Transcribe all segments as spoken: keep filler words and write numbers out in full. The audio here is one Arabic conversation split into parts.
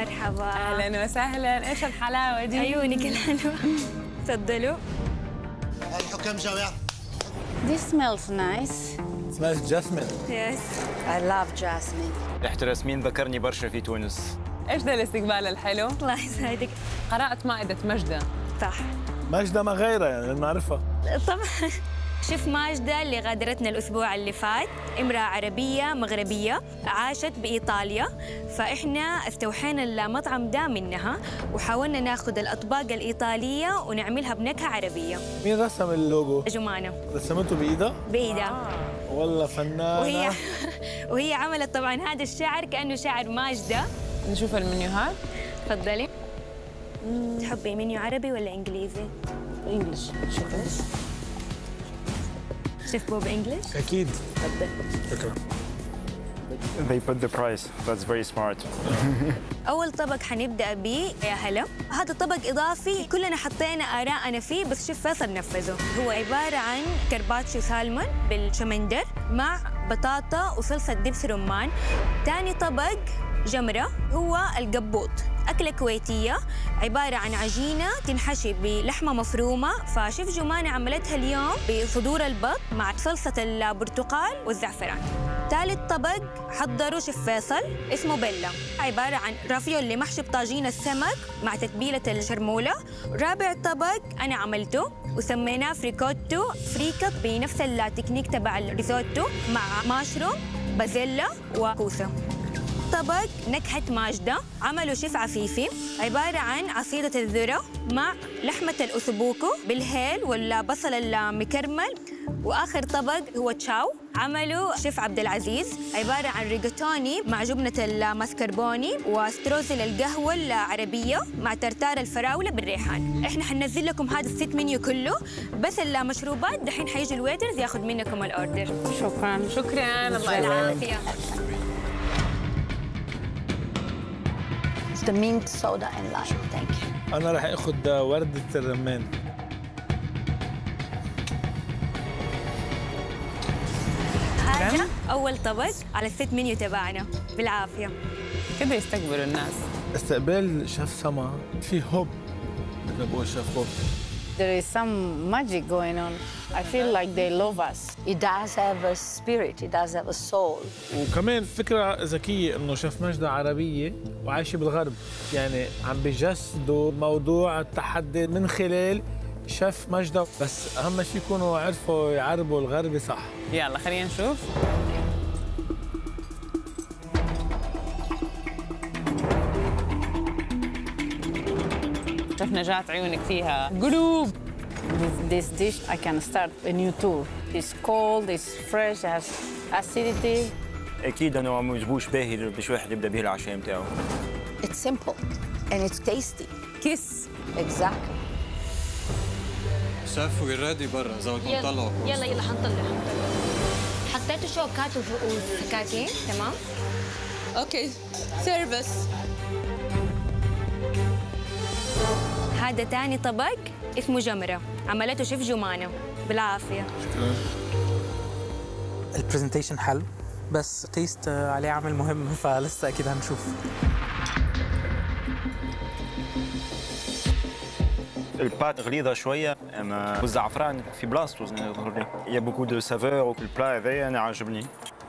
مرحبا، اهلا وسهلا. ايش الحلاوه دي؟ عيونك الحلوه. تفضلوا. الحكام جاوا يا. This smells nice. Smells jasmine. Yes. I love jasmine. ريحة الياسمين ذكرني برشا في تونس. ايش ذا الاستقبال الحلو؟ الله يسعدك. قرأت مائدة مجدة. صح. مجدة ما غيرها يعني نعرفها. طبعا. شوف ماجدة اللي غادرتنا الأسبوع اللي فات، امرأة عربية مغربية عاشت بإيطاليا، فإحنا استوحينا المطعم ده منها وحاولنا ناخذ الأطباق الإيطالية ونعملها بنكهة عربية. مين رسم اللوجو؟ جمانة. رسمته بإيدها؟ بإيدها. آه. والله فنانة. وهي وهي عملت طبعاً هذا الشعر كأنه شعر ماجدة. نشوف المنيوهات. تفضلي. تحبي منيو عربي ولا إنجليزي؟ إنجلش. شكراً. شيف بوب انجلش؟ اكيد. شكرا. They put the price. That's very smart. اول طبق حنبدا بيه يا هلا، هذا طبق اضافي كلنا حطينا آراءنا فيه بس شوف فيصل نفذه. هو عباره عن كارباتشو سالمون بالشمندر مع بطاطا وصلصه دبس رمان. ثاني طبق جمره هو القبوط، أكلة كويتية عبارة عن عجينة تنحشي بلحمة مفرومة، فشيف جمانة عملتها اليوم بصدور البط مع صلصة البرتقال والزعفران. ثالث طبق حضروا شيف فيصل اسمه بيلا، عبارة عن رافيولي محشي بطاجين السمك مع تتبيلة الشرمولة. رابع طبق أنا عملته وسميناه فريكوتو، فريكة بنفس التكنيك تبع الريزوتو مع ماشروم بازيلا وكوسة. طبق نكهة ماجدة عمله شيف عفيفي، عبارة عن عصيدة الذرة مع لحمة الأسبوكو بالهيل والبصل المكرمل. وآخر طبق هو تشاو عمله شيف عبد العزيز، عبارة عن ريغاتوني مع جبنة الماسكربوني واستروزل القهوة العربية مع ترتار الفراولة بالريحان. احنا حننزل لكم هذا الست منيو كله، بس المشروبات دحين حيجي الويترز ياخذ منكم الاوردر. شكرا. شكرا. الله يعافيك. The mint soda and lime. Thank you. أنا راح أخذ وردة الرمان. هذا أول طبق على الست منيو تبعنا بالعافية. كده يستقبلوا الناس. استقبال شيف سما في هوب. بدنا نقول شيف هوب. There is some magic going on. I feel like they love us. It does have a spirit. It does have a soul. وكمان فكرة ذكية إنه شيف مجدة عربية وعايشة بالغرب، يعني عم بيجسدوا موضوع التحدي من خلال شيف مجدة، بس أهم شيء يكونوا عرفوا يعربوا الغربي صح. يلا خلينا نشوف. شفنا جات عيونك فيها قلوب. With this dish, I can start a new tour. It's cold, it's fresh, it has acidity. أكيد أنه عم يجيبوش باهي مش واحد يبدأ به العشاء متاعه. It's simple and it's tasty. Kiss. Exactly. شاف ويرادي برا زي ما نطلعوا. يلا يلا حنطلع حنطلع. حطيتوا شوكات وسكاكين تمام؟ أوكي. سيرفيس. هذا ثاني طبق اسمه جمرة عملته شيف جمانة بالعافية. شكرا. البرزنتيشن حلو بس تيست عليه عامل مهم، فلسه أكيد هنشوف. البات غليظة شوية أما والزعفران في بلاصته يا بوكو دو سافور، والبلا هذايا أنا عاجبني.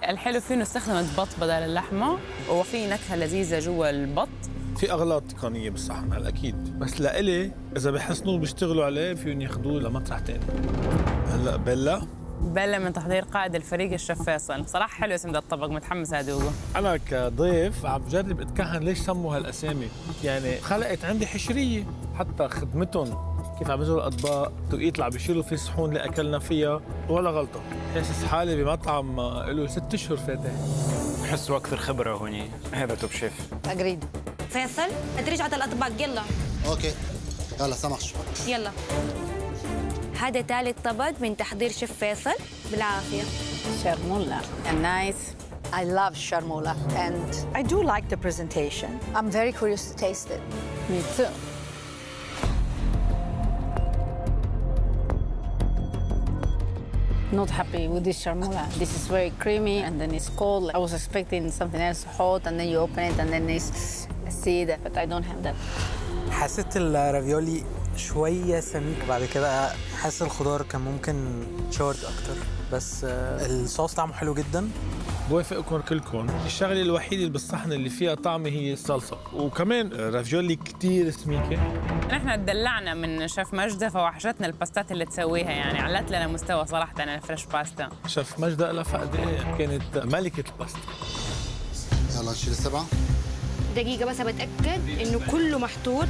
الحلو فيه إنه استخدمت بط بدل اللحمة وفي نكهة لذيذة جوا البط. في اغلاط تقنيه بالصحن هلا اكيد، بس لإلي اذا بحسنوا بيشتغلوا عليه فيهم ياخذوه لمطرح ثاني. هلا بيلا بيلا من تحضير قائد الفريق الشيف فيصل. صراحه حلو اسم ذا الطبق، متحمسه ادوقه. انا كضيف عم بجرب اتكهن ليش سموا هالاسامي، يعني خلقت عندي حشريه حتى خدمتهم كيف عم بيجروا الاطباق، يطلع بيشيلوا في صحون اللي اكلنا فيها ولا غلطه. حاسس حالي بمطعم له ست اشهر فاتح. بحسوا اكثر خبره هوني. هذا توب شيف. اجريد. فيصل تدريج على الاطباق يلا. اوكي يلا سمحش. يلا هذا ثالث طبق من تحضير شيف فيصل بالعافيه. شارمولا and nice. I love شارمولا and I do like the presentation. I'm very curious to taste it. Me too. not happy with this sharmoula. This is very creamy and then it's cold. I was expecting something else hot and then you open it and then it's acidic, but I don't have that. حسيت الرافيولي شوية سميك، بعد كده حاسس الخضار كان ممكن تشارد أكتر، بس الصوص طعمه حلو جدا. بوافقكم كلكم. الشغله الوحيده اللي بالصحن اللي فيها طعم هي الصلصه، وكمان رافيولي كتير سميكه. نحن اتدلعنا من شيف مجدة، فوحشتنا الباستات اللي تسويها، يعني علت لنا مستوى صراحه الفريش باستا. شيف مجدة لها فقدان، كانت ملكه الباستا. يلا نشيل السبعه دقيقه بس بتاكد انه كله محطوط.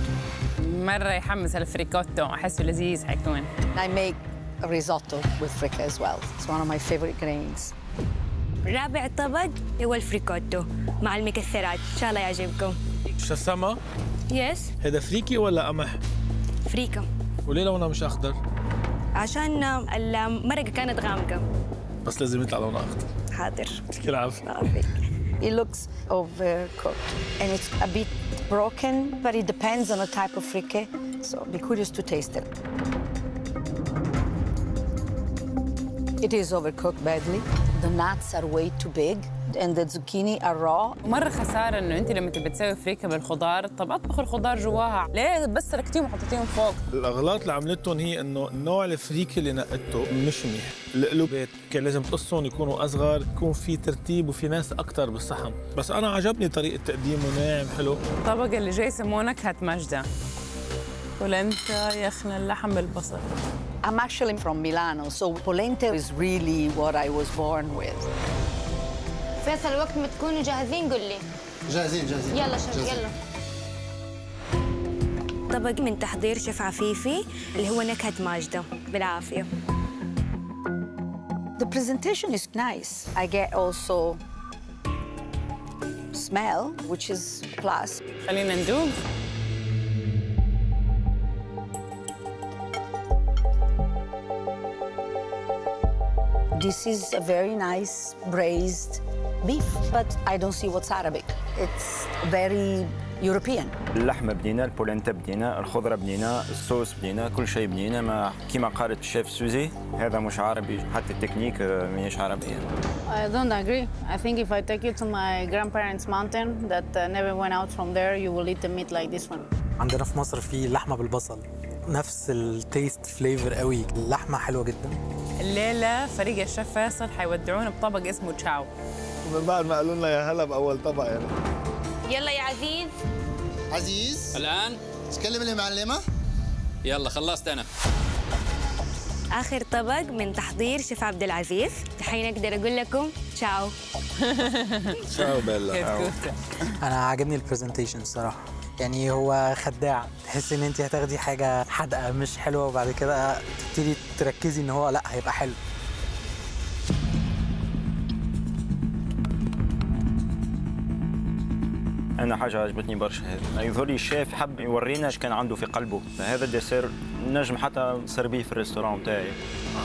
مره يحمس الفريكوتو، احسه لذيذ حيكون. I make a risotto with frikeh as well. It's one of my favorite grains. رابع طبق هو الفريكوتو مع المكسرات، ان شاء الله يعجبكم. شسمة؟ يس. هذا فريكي ولا قمح؟ فريكة. وليه لونها مش اخضر؟ عشان المرقة كانت غامقة. بس لازم يطلع لونها اخضر. حاضر. يعطيك العافية. It looks overcooked and it's a bit broken, but it depends on the type of frikeh, so be curious to taste it. It is overcooked badly. The nuts are way too big and the zucchini are raw. مرة خسارة إنه أنت لما تبي تسوي فريكة بالخضار، طب أطبخ الخضار جواها، ليه بس ركتيهم وحطيتيهم فوق؟ الأغلاط اللي عملتهم هي إنه نوع الفريكة اللي نقته مش منيح، القلوبات كان لازم تقصهم يكونوا أصغر، يكون في ترتيب وفي ناس أكثر بالصحن، بس أنا عجبني طريقة تقديمه ناعم حلو. الطبق اللي جاي سموه نكهة مجدة. بولنتا يخنى اللحم بالبصل. I'm actually from Milano, so polenta is really what I was born with. فيصل وقت ما تكونوا جاهزين قول لي. جاهزين جاهزين. يلا شيف يلا. طبق من تحضير شيف عفيفي اللي هو نكهة ماجدة، بالعافية. The presentation is nice. I get also smell, which is plus. خلينا ندوب. This is a very nice braised beef, but I don't see what's Arabic. It's very European. اللحمة بنينة، البولنتا بنينة، الخضرة بنينة، الصوص بنينة، كل شيء بنينة. ما كما قالت الشيف سوزي هذا مش عربي، حتى التكنيك مش عربية. I don't agree. I think if I take you to my grandparents' mountain that uh, never went out from there, you will eat the meat like this one. عندنا في مصر في لحمة بالبصل. نفس التيست فليفر قوي، اللحمة حلوة جدا. الليلة فريق الشيف فيصل حيودعونا بطبق اسمه تشاو، ومن بعد ما قالوا لنا يا هلا بأول طبق. يعني يلا يا عزيز. عزيز الآن تكلم المعلمة. يلا خلصت أنا. آخر طبق من تحضير شيف عبد العزيز، الحين أقدر أقول لكم تشاو. تشاو بيلا. أنا عاجبني البرزنتيشن الصراحة، يعني هو خداع. تحس ان انت هتاخدي حاجه حادقه مش حلوه وبعد كده تبتدي تركزي ان هو لا هيبقى حلو. انا حاجه عجبتني برشا هذا، يظهر لي الشيف حب يورينا ايش كان عنده في قلبه، هذا الدسير نجم حتى نصير بيه في الريستوران بتاعي.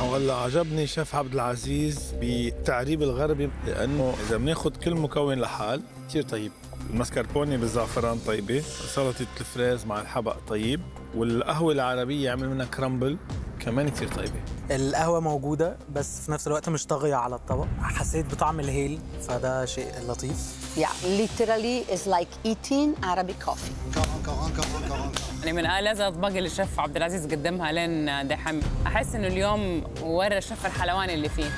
والله عجبني شيف عبد العزيز بالتعريب الغربي، لانه اذا بناخذ كل مكون لحال كثير طيب. المسكربوني بالزعفران طيبه، سلطه الفريز مع الحبق طيب، والقهوه العربيه عمل منها كرامبل كمان كثير طيبه. القهوه موجوده بس في نفس الوقت مش طاغيه على الطبق، حسيت بطعم الهيل فده شيء لطيف. Yeah, literally is like eating Arabic coffee. يعني من ألذ اطباق اللي الشيف عبد العزيز قدمها لين دحم، احس انه اليوم ورى الشيف الحلواني اللي فيه.